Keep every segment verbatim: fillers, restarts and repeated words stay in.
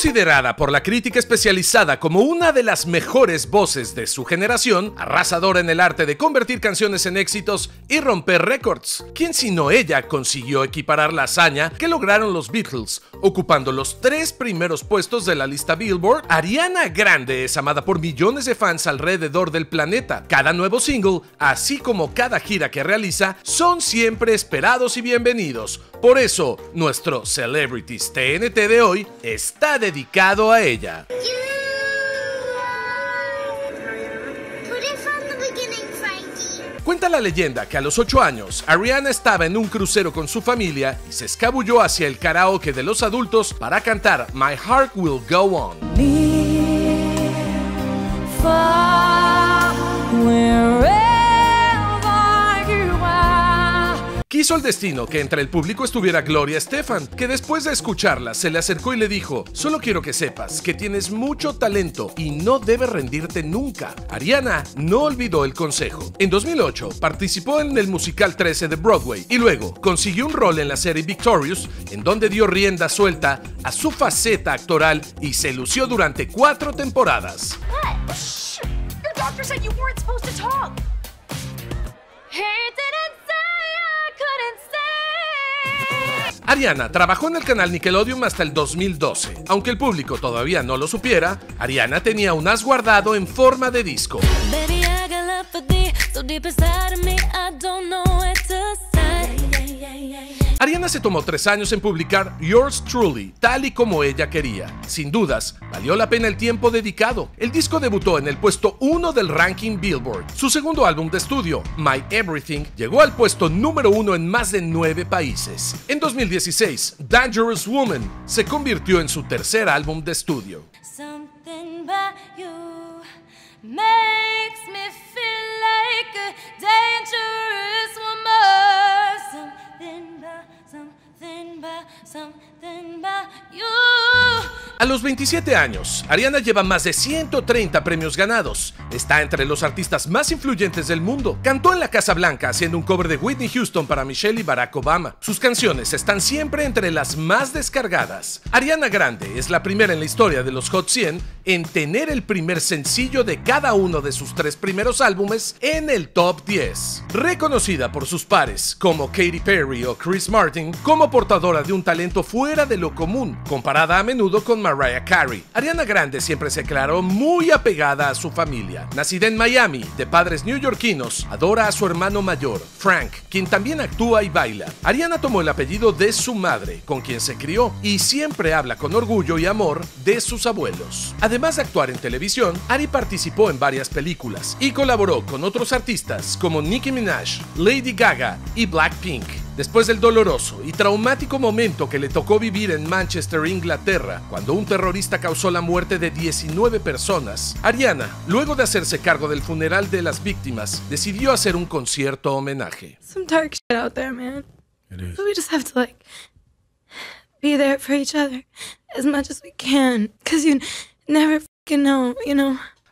considerada por la crítica especializada como una de las mejores voces de su generación, arrasadora en el arte de convertir canciones en éxitos y romper récords. ¿Quién sino ella consiguió equiparar la hazaña que lograron los Beatles, ocupando los tres primeros puestos de la lista Billboard? Ariana Grande es amada por millones de fans alrededor del planeta. Cada nuevo single, así como cada gira que realiza, son siempre esperados y bienvenidos. Por eso, nuestro Celebrities T N T de hoy está dedicado a ella. Cuenta la leyenda que a los ocho años, Ariana estaba en un crucero con su familia y se escabulló hacia el karaoke de los adultos para cantar My Heart Will Go On. Quiso el destino que entre el público estuviera Gloria Estefan, que después de escucharla se le acercó y le dijo: solo quiero que sepas que tienes mucho talento y no debes rendirte nunca. Ariana no olvidó el consejo. En dos mil ocho participó en el musical trece de Broadway y luego consiguió un rol en la serie Victorious, en donde dio rienda suelta a su faceta actoral y se lució durante cuatro temporadas. Ariana trabajó en el canal Nickelodeon hasta el dos mil doce. Aunque el público todavía no lo supiera, Ariana tenía un as guardado en forma de disco. Ariana se tomó tres años en publicar Yours Truly, tal y como ella quería. Sin dudas, valió la pena el tiempo dedicado. El disco debutó en el puesto uno del ranking Billboard. Su segundo álbum de estudio, My Everything, llegó al puesto número uno en más de nueve países. En dos mil dieciséis, Dangerous Woman se convirtió en su tercer álbum de estudio. A los veintisiete años, Ariana lleva más de ciento treinta premios ganados. Está entre los artistas más influyentes del mundo. Cantó en la Casa Blanca haciendo un cover de Whitney Houston para Michelle y Barack Obama. Sus canciones están siempre entre las más descargadas. Ariana Grande es la primera en la historia de los Hot cien en tener el primer sencillo de cada uno de sus tres primeros álbumes en el top diez. Reconocida por sus pares como Katy Perry o Chris Martin como portadora de un talento fuera de lo común, comparada a menudo con Mariah Carey, Ariana Grande siempre se declaró muy apegada a su familia. Nacida en Miami, de padres neoyorquinos, adora a su hermano mayor, Frank, quien también actúa y baila. Ariana tomó el apellido de su madre, con quien se crió, y siempre habla con orgullo y amor de sus abuelos. Además de actuar en televisión, Ari participó en varias películas y colaboró con otros artistas como Nicki Minaj, Lady Gaga y Blackpink. Después del doloroso y traumático momento que le tocó vivir en Manchester, Inglaterra, cuando un terrorista causó la muerte de diecinueve personas, Ariana, luego de hacerse cargo del funeral de las víctimas, decidió hacer un concierto homenaje.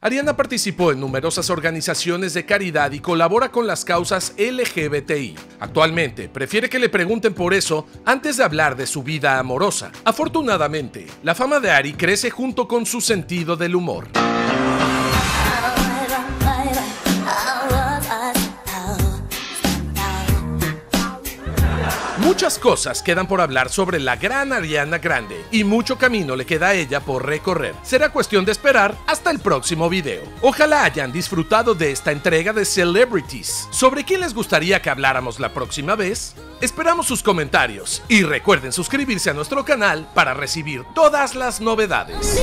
Ariana participó en numerosas organizaciones de caridad y colabora con las causas L G B T I. Actualmente, prefiere que le pregunten por eso antes de hablar de su vida amorosa. Afortunadamente, la fama de Ari crece junto con su sentido del humor. Muchas cosas quedan por hablar sobre la gran Ariana Grande y mucho camino le queda a ella por recorrer. Será cuestión de esperar hasta el próximo video. Ojalá hayan disfrutado de esta entrega de Celebrities. ¿Sobre quién les gustaría que habláramos la próxima vez? Esperamos sus comentarios y recuerden suscribirse a nuestro canal para recibir todas las novedades.